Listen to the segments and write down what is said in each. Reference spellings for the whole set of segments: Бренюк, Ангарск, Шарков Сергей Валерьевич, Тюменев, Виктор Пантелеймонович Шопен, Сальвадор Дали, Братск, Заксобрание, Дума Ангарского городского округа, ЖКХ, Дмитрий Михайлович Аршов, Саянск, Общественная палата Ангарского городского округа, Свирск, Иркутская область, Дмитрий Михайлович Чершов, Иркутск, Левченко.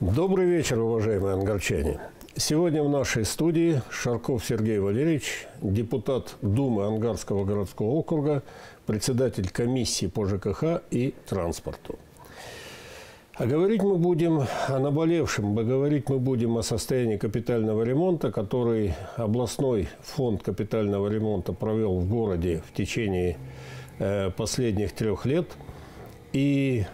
Добрый вечер, уважаемые ангарчане. Сегодня в нашей студии Шарков Сергей Валерьевич, депутат Думы Ангарского городского округа, председатель комиссии по ЖКХ и транспорту. А говорить мы будем о наболевшем, говорить мы будем о состоянии капитального ремонта, который областной фонд капитального ремонта провел в городе в течение последних 3 лет и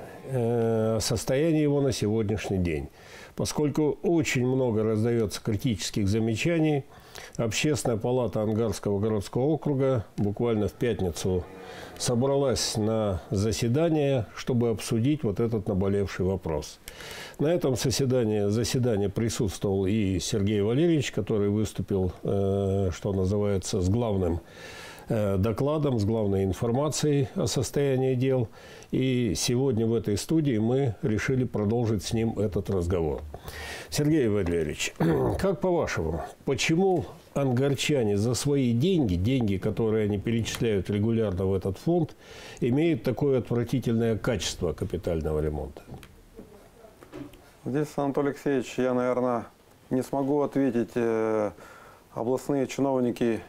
состояние его на сегодняшний день. Поскольку очень много раздается критических замечаний, Общественная палата Ангарского городского округа буквально в пятницу собралась на заседание, чтобы обсудить вот этот наболевший вопрос. На этом заседании присутствовал и Сергей Валерьевич, который выступил, что называется, с главным докладом, с главной информацией о состоянии дел. И сегодня в этой студии мы решили продолжить с ним этот разговор. Сергей Валерьевич, как по-вашему, почему ангарчане за свои деньги, которые они перечисляют регулярно в этот фонд, имеют такое отвратительное качество капитального ремонта? Здесь, Анатолий Алексеевич, я, наверное, не смогу ответить. Областные чиновники,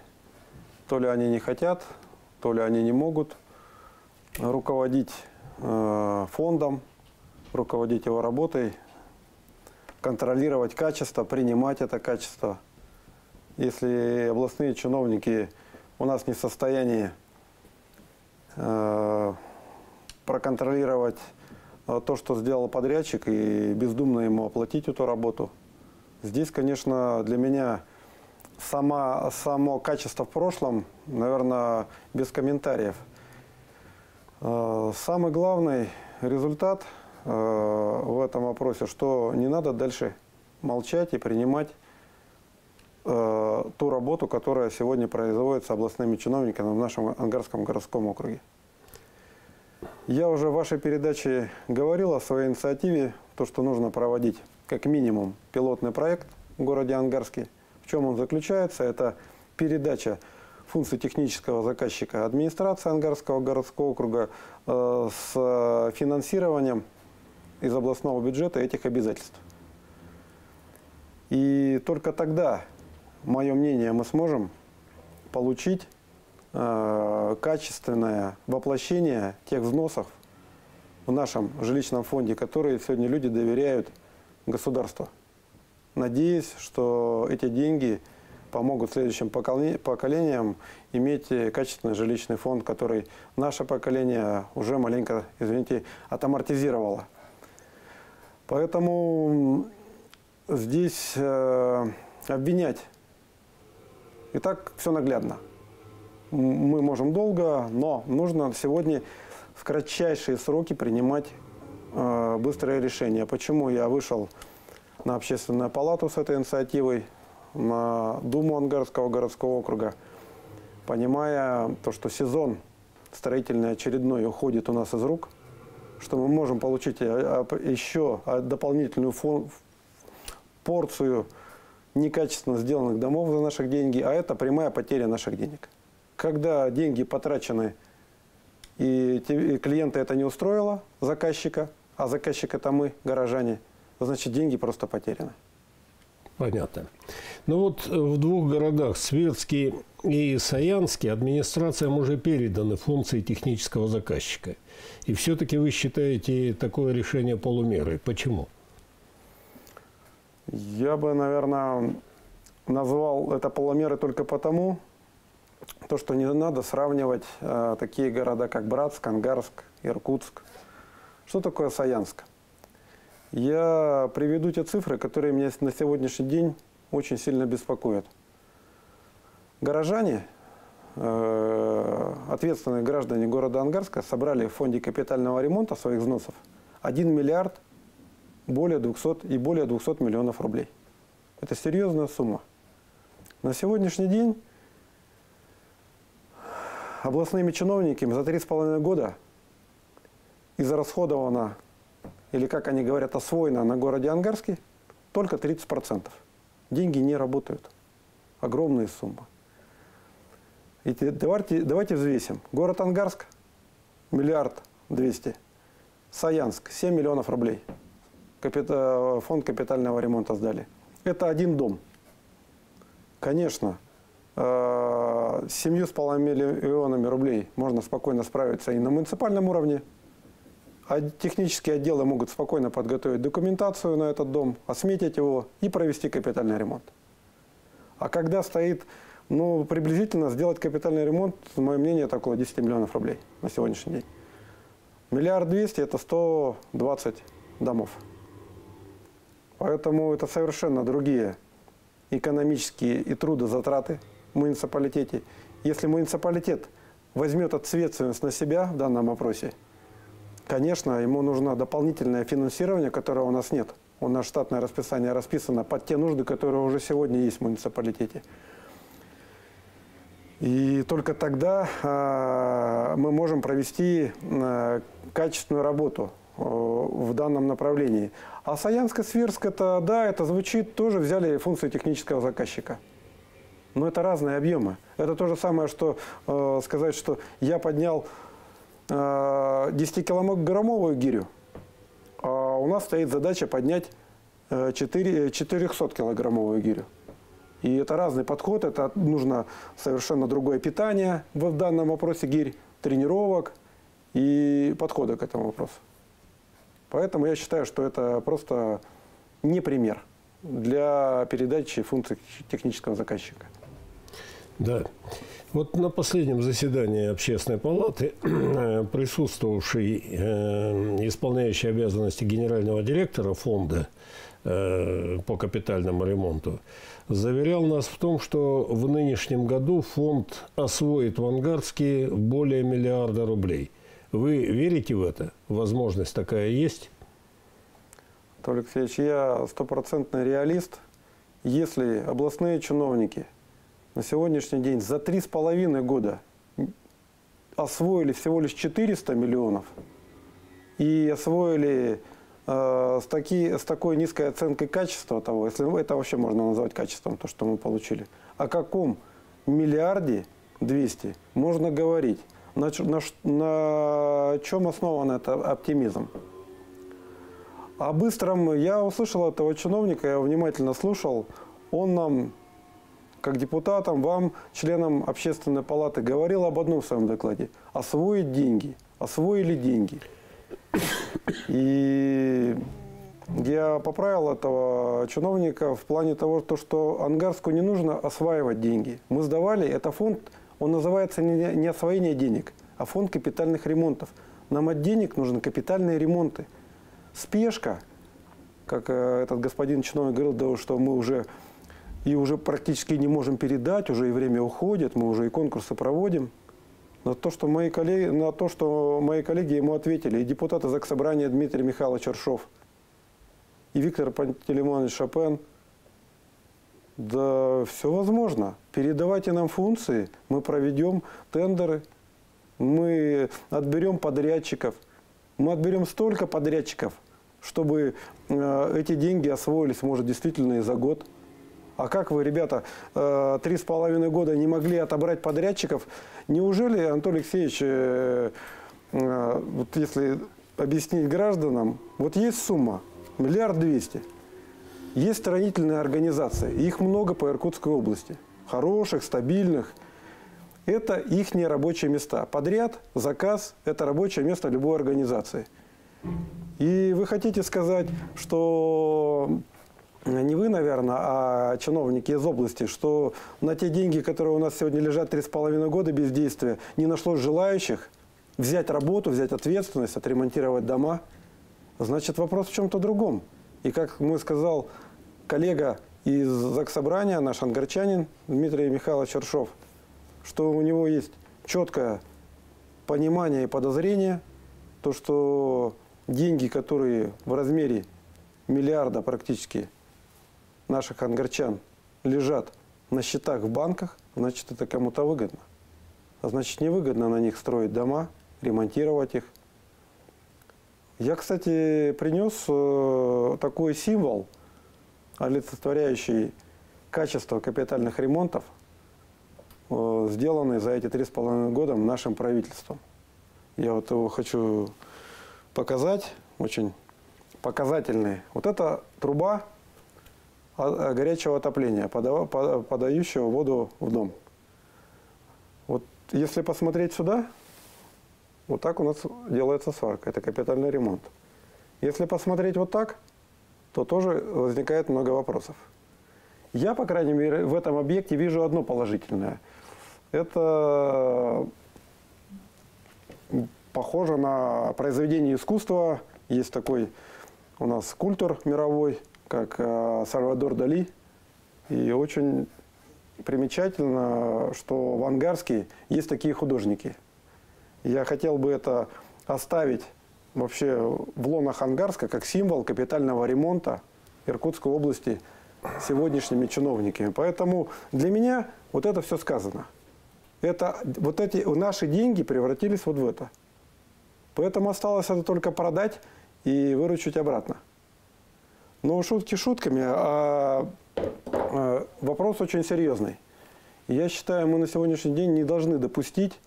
то ли они не хотят, то ли они не могут руководить фондом, руководить его работой, контролировать качество, принимать это качество. Если областные чиновники у нас не в состоянии проконтролировать то, что сделал подрядчик, и бездумно ему оплатить эту работу. Здесь, конечно, для меня само качество в прошлом, наверное, без комментариев. Самый главный результат в этом вопросе, что не надо дальше молчать и принимать ту работу, которая сегодня производится областными чиновниками в нашем Ангарском городском округе. Я уже в вашей передаче говорил о своей инициативе, то, что нужно проводить как минимум пилотный проект в городе Ангарске. В чем он заключается? Это передача функций технического заказчика администрации Ангарского городского округа с финансированием из областного бюджета этих обязательств. И только тогда, мое мнение, мы сможем получить качественное воплощение тех взносов в нашем жилищном фонде, которые сегодня люди доверяют государству. Надеюсь, что эти деньги помогут следующим поколениям иметь качественный жилищный фонд, который наше поколение уже маленько, извините, отамортизировало. Поэтому здесь обвинять и так все наглядно. Мы можем долго, но нужно сегодня в кратчайшие сроки принимать быстрое решение. Почему я вышел на Общественную палату с этой инициативой, на Думу Ангарского городского округа, понимая то, что сезон строительный очередной уходит у нас из рук, что мы можем получить еще дополнительную порцию некачественно сделанных домов за наши деньги, а это прямая потеря наших денег. Когда деньги потрачены, и клиента это не устроило, заказчика, а заказчик это мы, горожане, значит, деньги просто потеряны. Понятно. Ну вот в 2 городах, Свердловске и Саянске, администрациям уже переданы функции технического заказчика. И все-таки вы считаете такое решение полумерой. Почему? Я бы, наверное, назвал это полумерой только потому, что не надо сравнивать такие города, как Братск, Ангарск, Иркутск. Что такое Саянск? Я приведу те цифры, которые меня на сегодняшний день очень сильно беспокоят. Горожане, ответственные граждане города Ангарска, собрали в фонде капитального ремонта своих взносов 1 миллиард более 200 миллионов рублей. Это серьезная сумма. На сегодняшний день областными чиновниками за 3,5 года израсходовано, или, как они говорят, освоено на городе Ангарске, только 30%. Деньги не работают. Огромные суммы. И давайте взвесим. Город Ангарск – 1 200 000 000. Саянск – 7 миллионов рублей. фонд капитального ремонта сдали. Это один дом. Конечно, с 7,5 миллионами рублей можно спокойно справиться и на муниципальном уровне. А технические отделы могут спокойно подготовить документацию на этот дом, осметить его и провести капитальный ремонт. А когда стоит, ну, приблизительно сделать капитальный ремонт, мое мнение, это около 10 миллионов рублей на сегодняшний день. 1 200 000 000 – это 120 домов. Поэтому это совершенно другие экономические и трудозатраты в муниципалитете. Если муниципалитет возьмет ответственность на себя в данном опросе, конечно, ему нужно дополнительное финансирование, которого у нас нет. У нас штатное расписание расписано под те нужды, которые уже сегодня есть в муниципалитете. И только тогда мы можем провести качественную работу в данном направлении. А Саянск-Свирск, это, да, это звучит, тоже взяли функции технического заказчика. Но это разные объемы. Это то же самое, что сказать, что я поднял 10-килограммовую гирю, а у нас стоит задача поднять 400-килограммовую гирю. И это разный подход, это нужно совершенно другое питание в данном вопросе гирь, тренировок и подхода к этому вопросу. Поэтому я считаю, что это просто не пример для передачи функций технического заказчика. Да. Вот на последнем заседании Общественной палаты присутствовавший исполняющий обязанности генерального директора фонда по капитальному ремонту заверял нас в том, что в нынешнем году фонд освоит в Ангарске более 1 миллиарда рублей. Вы верите в это? Возможность такая есть? Анатолий Алексеевич, я стопроцентный реалист. Если областные чиновники на сегодняшний день за 3,5 года освоили всего лишь 400 миллионов и освоили с такой низкой оценкой качества того, если это вообще можно назвать качеством, то, что мы получили, о каком 1 200 000 000 можно говорить? На чем основан этот оптимизм? О быстром я услышал этого чиновника, я его внимательно слушал, он нам, как депутатам, вам, членам Общественной палаты, говорил об одном в своем докладе. Освоить деньги. Освоили деньги. И я поправил этого чиновника в плане того, что Ангарску не нужно осваивать деньги. Мы сдавали, это фонд, он называется не освоение денег, а фонд капитальных ремонтов. Нам от денег нужны капитальные ремонты. Спешка, как этот господин чиновник говорил, да, что мы уже практически не можем передать, уже и время уходит, мы уже и конкурсы проводим. На то, что мои коллеги, ему ответили, и депутаты Заксобрания Дмитрий Михайлович Аршов, и Виктор Пантелеймонович Шопен. Да, все возможно. Передавайте нам функции, мы проведем тендеры, мы отберем подрядчиков. Мы отберем столько подрядчиков, чтобы эти деньги освоились, может, действительно и за год. А как вы, ребята, 3,5 года не могли отобрать подрядчиков? Неужели, Анатолий Алексеевич, вот если объяснить гражданам, вот есть сумма, 1 200 000 000, есть строительные организации, их много по Иркутской области, хороших, стабильных. Это их не рабочие места. Подряд, заказ – это рабочее место любой организации. И вы хотите сказать, что... Не вы, наверное, а чиновники из области, что на те деньги, которые у нас сегодня лежат 3,5 года бездействия, не нашлось желающих взять работу, взять ответственность, отремонтировать дома. Значит, вопрос в чем-то другом. И как мой сказал коллега из Заксобрания, наш ангарчанин Дмитрий Михайлович Чершов, что у него есть четкое понимание и подозрение, то, что деньги, которые в размере 1 миллиарда практически наших ангарчан лежат на счетах в банках, значит, это кому-то выгодно. А значит, невыгодно на них строить дома, ремонтировать их. Я, кстати, принес такой символ, олицетворяющий качество капитальных ремонтов, сделанный за эти 3,5 года нашим правительством. Я вот его хочу показать, очень показательные. Вот это труба горячего отопления, подающего воду в дом. Вот если посмотреть сюда, вот так у нас делается сварка. Это капитальный ремонт. Если посмотреть вот так, то тоже возникает много вопросов. Я, по крайней мере, в этом объекте вижу одно положительное. Это похоже на произведение искусства. Есть такой у нас скульптор мировой, как Сальвадор Дали. И очень примечательно, что в Ангарске есть такие художники. Я хотел бы это оставить вообще в лонах Ангарска как символ капитального ремонта Иркутской области сегодняшними чиновниками. Поэтому для меня вот это все сказано. Это, вот эти наши деньги превратились вот в это. Поэтому осталось это только продать и выручить обратно. Но шутки шутками, а вопрос очень серьезный. Я считаю, мы на сегодняшний день не должны допустить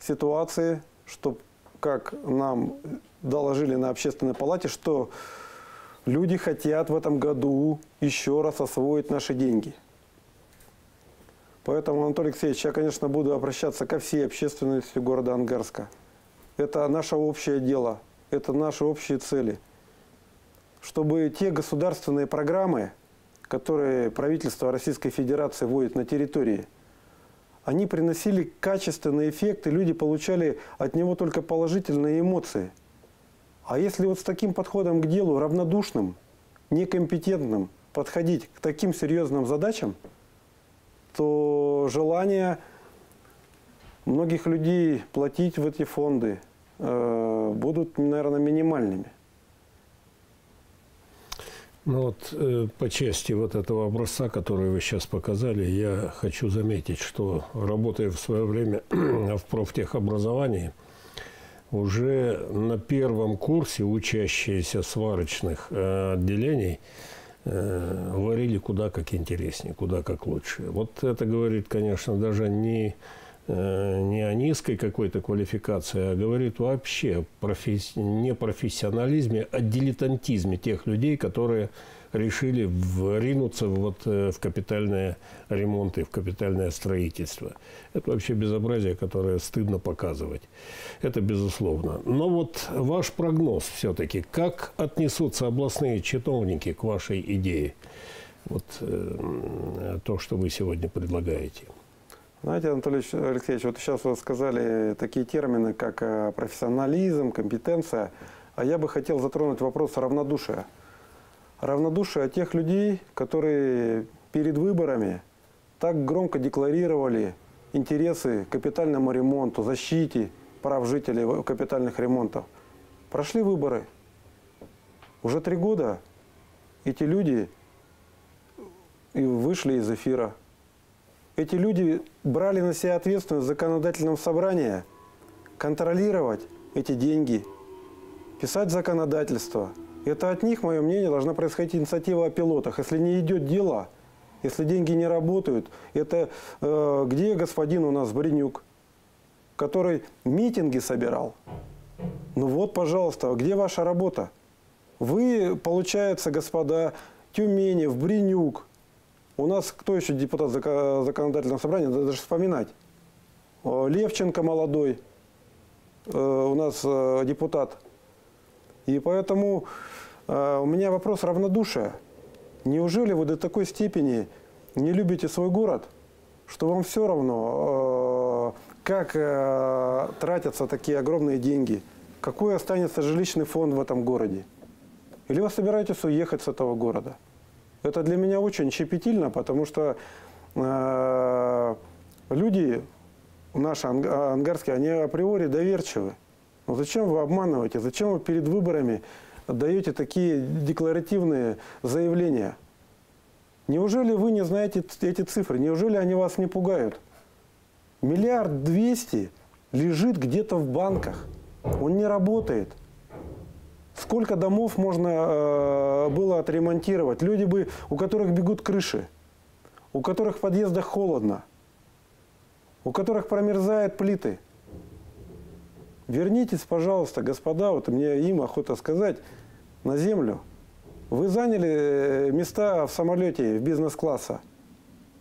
ситуации, что, как нам доложили на Общественной палате, что люди хотят в этом году еще раз освоить наши деньги. Поэтому, Анатолий Алексеевич, я, конечно, буду обращаться ко всей общественности города Ангарска. Это наше общее дело, это наши общие цели. Чтобы те государственные программы, которые правительство Российской Федерации вводит на территории, они приносили качественный эффект, и люди получали от него только положительные эмоции. А если вот с таким подходом к делу, равнодушным, некомпетентным, подходить к таким серьезным задачам, то желание многих людей платить в эти фонды будут, наверное, минимальными. Ну вот по части вот этого образца, который вы сейчас показали, я хочу заметить, что работая в свое время в профтехобразовании, уже на первом курсе учащиеся сварочных отделений варили куда как интереснее, куда как лучше. Вот это говорит, конечно, даже не о низкой какой-то квалификации, а говорит вообще о не профессионализме, а дилетантизме тех людей, которые решили ринуться вот в капитальные ремонты, в капитальное строительство. Это вообще безобразие, которое стыдно показывать. Это безусловно. Но вот ваш прогноз все-таки. Как отнесутся областные чиновники к вашей идее? Вот то, что вы сегодня предлагаете. Знаете, Анатолий Алексеевич, вот сейчас вы сказали такие термины, как профессионализм, компетенция. А я бы хотел затронуть вопрос равнодушия. Равнодушие тех людей, которые перед выборами так громко декларировали интересы к капитальному ремонту, защите прав жителей капитальных ремонтов. Прошли выборы. Уже 3 года эти люди вышли из эфира. Эти люди брали на себя ответственность в законодательном собрании контролировать эти деньги, писать законодательство. Это от них, мое мнение, должна происходить инициатива о пилотах. Если не идет дело, если деньги не работают, это где господин у нас Бренюк, который митинги собирал? Ну вот, пожалуйста, где ваша работа? Вы, получается, господа Тюменев, Бренюк, у нас кто еще депутат законодательного собрания, даже вспоминать. Левченко молодой у нас депутат. И поэтому у меня вопрос равнодушия. Неужели вы до такой степени не любите свой город, что вам все равно, как тратятся такие огромные деньги? Какой останется жилищный фонд в этом городе? Или вы собираетесь уехать с этого города? Это для меня очень щепетильно, потому что люди, наши ангарские, они априори доверчивы. Но зачем вы обманываете? Зачем вы перед выборами даете такие декларативные заявления? Неужели вы не знаете эти цифры? Неужели они вас не пугают? 1 200 000 000 лежит где-то в банках. Он не работает. Сколько домов можно было отремонтировать? Люди, у которых бегут крыши, у которых в подъездах холодно, у которых промерзают плиты. Вернитесь, пожалуйста, господа, вот мне им охота сказать, на землю. Вы заняли места в самолете, в бизнес-класса.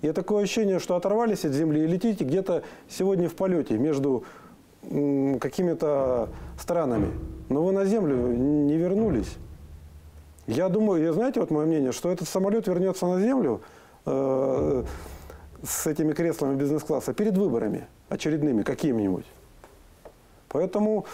И такое ощущение, что оторвались от земли и летите где-то сегодня в полете между какими-то странами. Но вы на землю не вернулись. Я думаю, и знаете, вот мое мнение, что этот самолет вернется на землю с этими креслами бизнес-класса перед выборами очередными какими-нибудь. Поэтому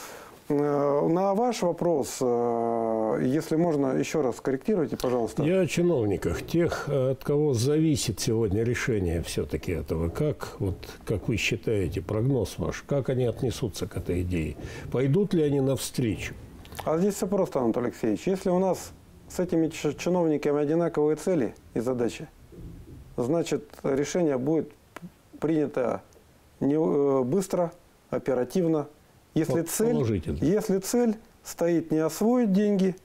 на ваш вопрос, если можно, еще раз скорректируйте, пожалуйста. Я о чиновниках, тех, от кого зависит сегодня решение все-таки этого. Как, вот, как вы считаете, прогноз ваш, как они отнесутся к этой идее? Пойдут ли они навстречу? А здесь все просто, Анатолий Алексеевич. Если у нас с этими чиновниками одинаковые цели и задачи, значит, решение будет принято быстро, оперативно. Если цель стоит не освоить деньги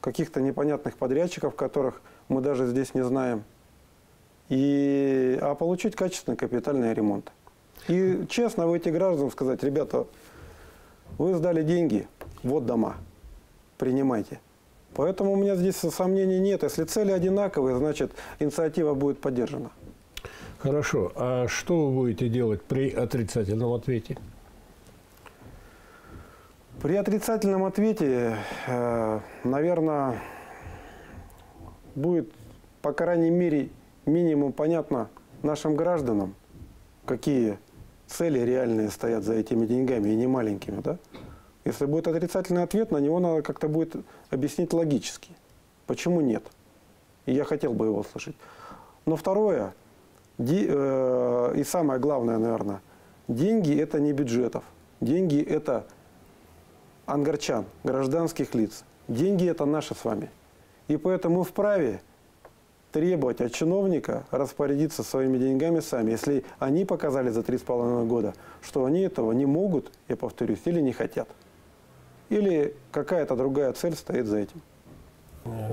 каких-то непонятных подрядчиков, которых мы даже здесь не знаем, а получить качественный капитальный ремонт. И честно выйти гражданам сказать: ребята, вы сдали деньги, вот дома, принимайте. Поэтому у меня здесь сомнений нет. Если цели одинаковые, значит, инициатива будет поддержана. Хорошо. А что вы будете делать при отрицательном ответе? При отрицательном ответе, наверное, будет, по крайней мере, минимум понятно нашим гражданам, какие цели реальные стоят за этими деньгами, и не маленькими, да? Если будет отрицательный ответ, на него надо как-то будет объяснить логически, почему нет. И я хотел бы его слышать. Но второе, и самое главное, наверное, деньги – это не бюджетов. Деньги – это ангарчан, гражданских лиц. Деньги – это наши с вами. И поэтому мы вправе требовать от чиновника распорядиться своими деньгами сами, если они показали за 3,5 года, что они этого не могут, я повторюсь, или не хотят. Или какая-то другая цель стоит за этим.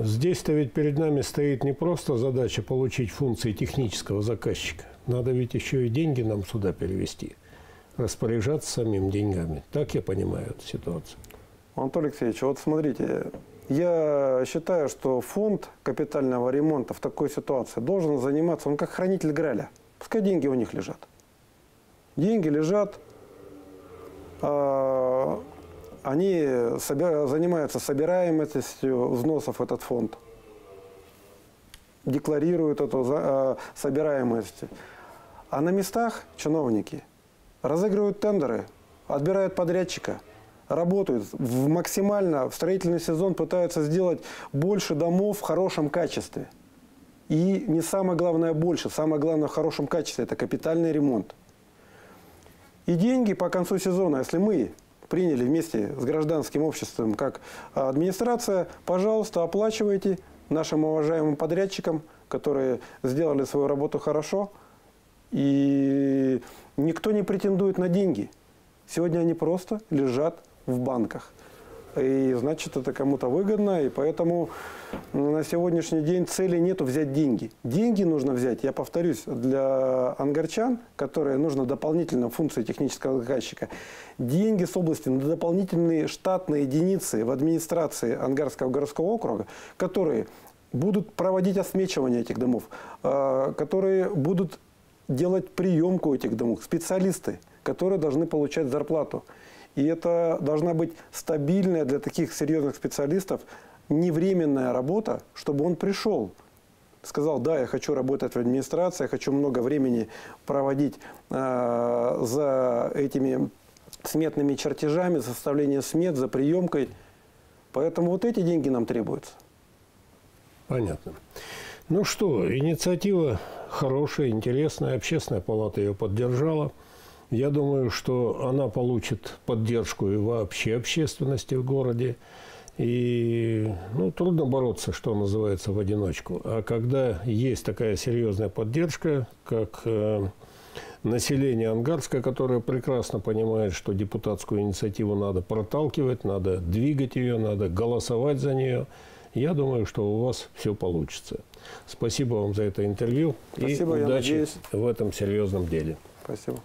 Здесь-то ведь перед нами стоит не просто задача получить функции технического заказчика. Надо ведь еще и деньги нам сюда перевести. Распоряжаться самим деньгами. Так я понимаю эту ситуацию. Анатолий Алексеевич, вот смотрите, я считаю, что фонд капитального ремонта в такой ситуации должен заниматься, он как хранитель Граля. Пускай деньги у них лежат. Деньги лежат, они занимаются собираемостью взносов в этот фонд, декларируют эту собираемость. А на местах чиновники разыгрывают тендеры, отбирают подрядчика, работают максимально, в строительный сезон пытаются сделать больше домов в хорошем качестве. И не самое главное больше, самое главное в хорошем качестве – это капитальный ремонт. И деньги по концу сезона, если мы приняли вместе с гражданским обществом как администрация, пожалуйста, оплачивайте нашим уважаемым подрядчикам, которые сделали свою работу хорошо. И никто не претендует на деньги. Сегодня они просто лежат в банках. И значит, это кому-то выгодно. И поэтому на сегодняшний день цели нету взять деньги. Деньги нужно взять, я повторюсь, для ангарчан, которые нужно дополнительно функции технического заказчика. Деньги с области на дополнительные штатные единицы в администрации Ангарского городского округа, которые будут проводить осмечивание этих домов, которые будут делать приемку этих домов, специалисты, которые должны получать зарплату. И это должна быть стабильная для таких серьезных специалистов невременная работа, чтобы он пришел, сказал: да, я хочу работать в администрации, я хочу много времени проводить за этими сметными чертежами, за составлением смет, за приемкой. Поэтому вот эти деньги нам требуются. Понятно. Ну что, инициатива хорошая, интересная. Общественная палата ее поддержала. Я думаю, что она получит поддержку и вообще общественности в городе. И ну, трудно бороться, что называется, в одиночку. А когда есть такая серьезная поддержка, как население Ангарска, которое прекрасно понимает, что депутатскую инициативу надо проталкивать, надо двигать ее, надо голосовать за нее, я думаю, что у вас все получится. Спасибо вам за это интервью. Спасибо, и удачи в этом серьезном деле. Спасибо.